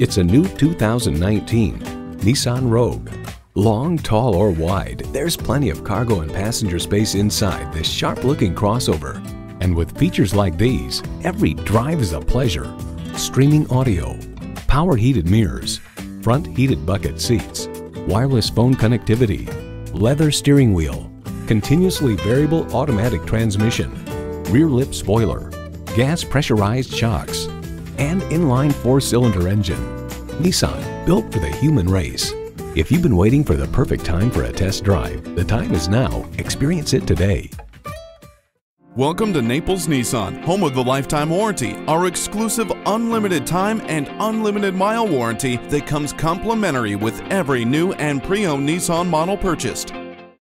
It's a new 2019 Nissan Rogue. Long, tall, or wide, there's plenty of cargo and passenger space inside this sharp-looking crossover. And with features like these, every drive is a pleasure. Streaming audio, power heated mirrors, front heated bucket seats, wireless phone connectivity, leather steering wheel, continuously variable automatic transmission, rear lip spoiler, gas pressurized shocks, and inline four-cylinder engine. Nissan, built for the human race. If you've been waiting for the perfect time for a test drive, the time is now. Experience it today. Welcome to Naples Nissan, home of the lifetime warranty, our exclusive unlimited time and unlimited mile warranty that comes complimentary with every new and pre-owned Nissan model purchased.